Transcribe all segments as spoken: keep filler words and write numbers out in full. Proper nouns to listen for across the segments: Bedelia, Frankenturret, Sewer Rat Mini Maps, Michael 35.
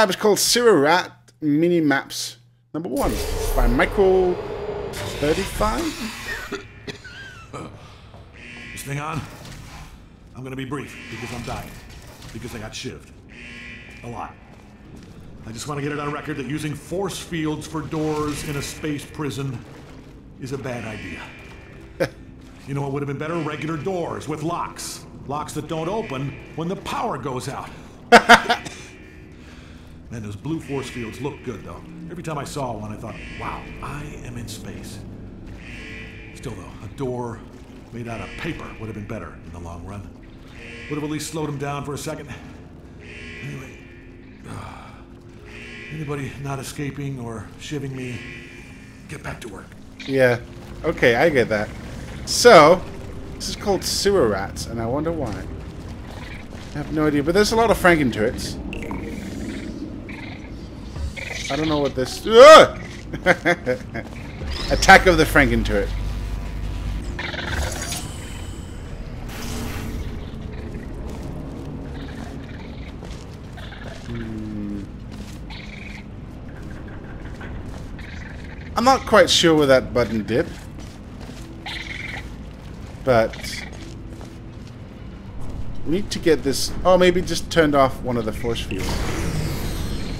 map is called Sewer Rat Mini Maps number one by Michael thirty-five. This thing on? I'm gonna be brief because I'm dying. Because I got shivved. A lot. I just want to get it on record that using force fields for doors in a space prison is a bad idea. You know what would have been better? Regular doors with locks. Locks that don't open when the power goes out. Man, those blue force fields look good, though. Every time I saw one, I thought, wow, I am in space. Still, though, a door made out of paper would have been better in the long run. Would have at least slowed him down for a second. Anyway, uh, anybody not escaping or shivving me, get back to work. Yeah, okay, I get that. So, this is called Sewer Rats, and I wonder why. I have no idea, but there's a lot of Frankenturrets. I don't know what this... Uh! Attack of the Frankenturret. Hmm. I'm not quite sure where that button did. But... we need to get this... Oh, maybe just turned off one of the force fields.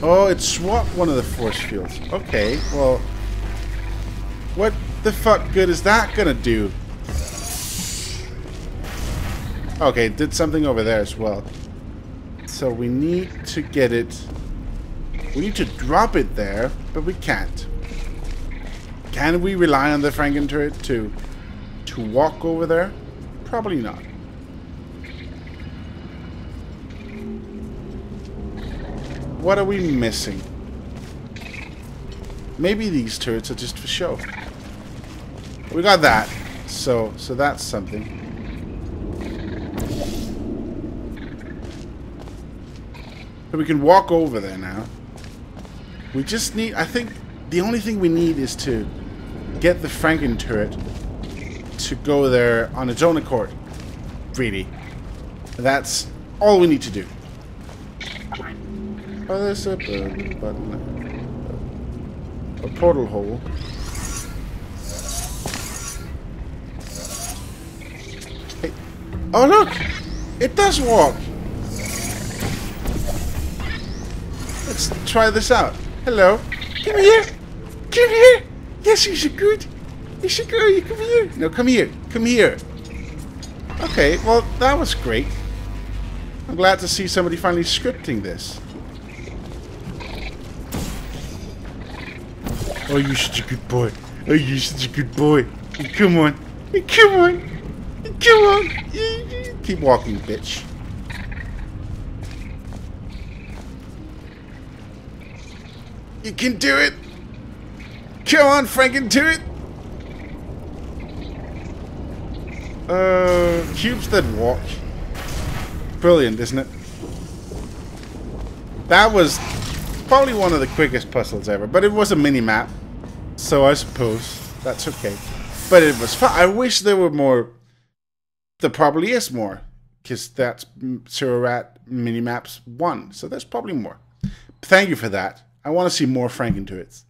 Oh, it swapped one of the force fields. Okay, well... what the fuck good is that gonna do? Okay, it did something over there as well. So we need to get it... we need to drop it there, but we can't. Can we rely on the Frankenturret to, to walk over there? Probably not. What are we missing? Maybe these turrets are just for show. We got that. So, so that's something. But we can walk over there now. We just need... I think the only thing we need is to get the Frankenturret to go there on its own accord. Really. That's all we need to do. Oh, there's a button. A portal hole. Hey. Oh, look! It does walk! Let's try this out. Hello. Come here! Come here! Yes, you should good. You should go. You come here. No, come here. Come here. Okay, well, that was great. I'm glad to see somebody finally scripting this. Oh, you're such a good boy. Oh, you're such a good boy. Come on. Come on. Come on. Keep walking, bitch. You can do it. Come on, Frankenturret. Uh, cubes that walk. Brilliant, isn't it? That was probably one of the quickest puzzles ever, but it was a mini-map. So I suppose that's okay. But it was fun. I wish there were more. There probably is more. Because that's Sewer Rat Mini Maps one. So there's probably more. Thank you for that. I want to see more Frankenturrets.